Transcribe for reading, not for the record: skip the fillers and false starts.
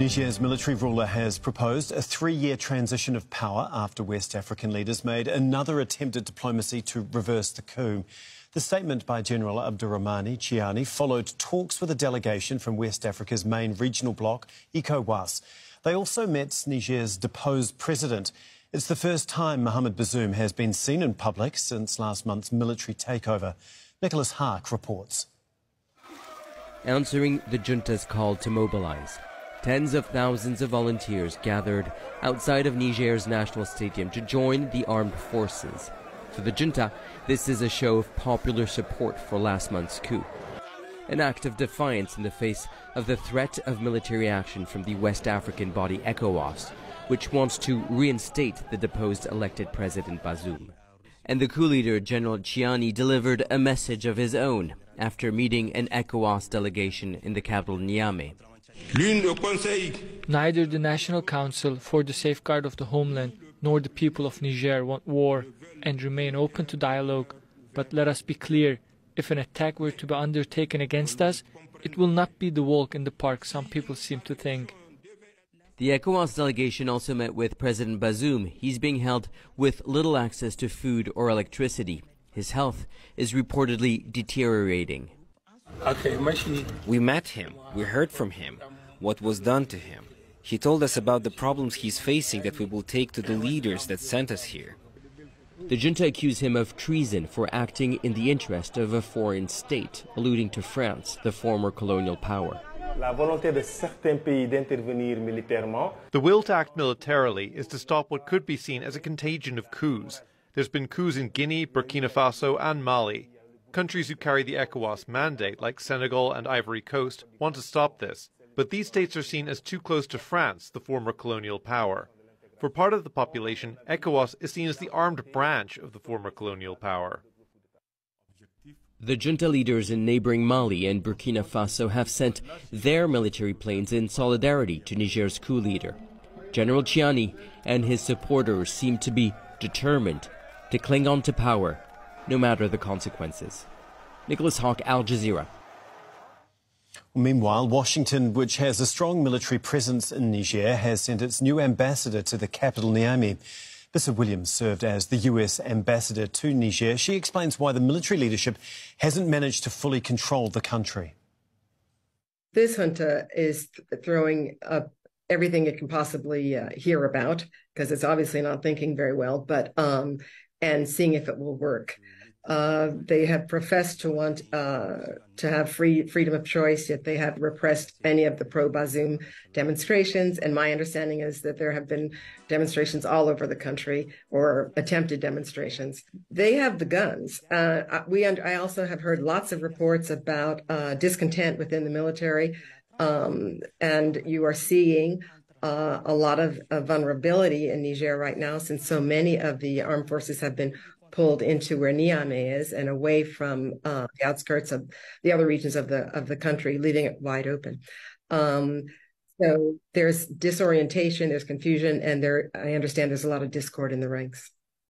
Niger's military ruler has proposed a 3-year transition of power after West African leaders made another attempt at diplomacy to reverse the coup. The statement by General Abdourahamane Tchiani followed talks with a delegation from West Africa's main regional bloc, ECOWAS. They also met Niger's deposed president. It's the first time Mohamed Bazoum has been seen in public since last month's military takeover. Nicholas Haque reports. Answering the junta's call to mobilise, tens of thousands of volunteers gathered outside of Niger's national stadium to join the armed forces. For the junta, this is a show of popular support for last month's coup, an act of defiance in the face of the threat of military action from the West African body ECOWAS, which wants to reinstate the deposed elected President Bazoum. And the coup leader, General Tchiani, delivered a message of his own after meeting an ECOWAS delegation in the capital, Niamey. Neither the National Council for the Safeguard of the Homeland nor the people of Niger want war and remain open to dialogue. But let us be clear, if an attack were to be undertaken against us, it will not be the walk in the park some people seem to think. The ECOWAS delegation also met with President Bazoum. He's being held with little access to food or electricity. His health is reportedly deteriorating. We met him. We heard from him what was done to him. He told us about the problems he's facing that we will take to the leaders that sent us here. The junta accused him of treason for acting in the interest of a foreign state, alluding to France, the former colonial power. The will to act militarily is to stop what could be seen as a contagion of coups. There's been coups in Guinea, Burkina Faso and Mali. Countries who carry the ECOWAS mandate, like Senegal and Ivory Coast, want to stop this. But these states are seen as too close to France, the former colonial power. For part of the population, ECOWAS is seen as the armed branch of the former colonial power. The junta leaders in neighboring Mali and Burkina Faso have sent their military planes in solidarity to Niger's coup leader. General Tchiani and his supporters seem to be determined to cling on to power, no matter the consequences. Nicholas Haque, Al Jazeera. Meanwhile, Washington, which has a strong military presence in Niger, has sent its new ambassador to the capital, Niamey. Missa Williams served as the U.S. ambassador to Niger. She explains why the military leadership hasn't managed to fully control the country. This junta is throwing up everything it can possibly hear about, because it's obviously not thinking very well, but and seeing if it will work. They have professed to want to have freedom of choice, yet they have repressed any of the pro-Bazoum demonstrations. And my understanding is that there have been demonstrations all over the country, or attempted demonstrations. They have the guns. I also have heard lots of reports about discontent within the military, and you are seeing a lot of vulnerability in Niger right now, since so many of the armed forces have been pulled into where Niamey is and away from the outskirts of the other regions of the country, leaving it wide open. So there's disorientation, there's confusion, and I understand there's a lot of discord in the ranks.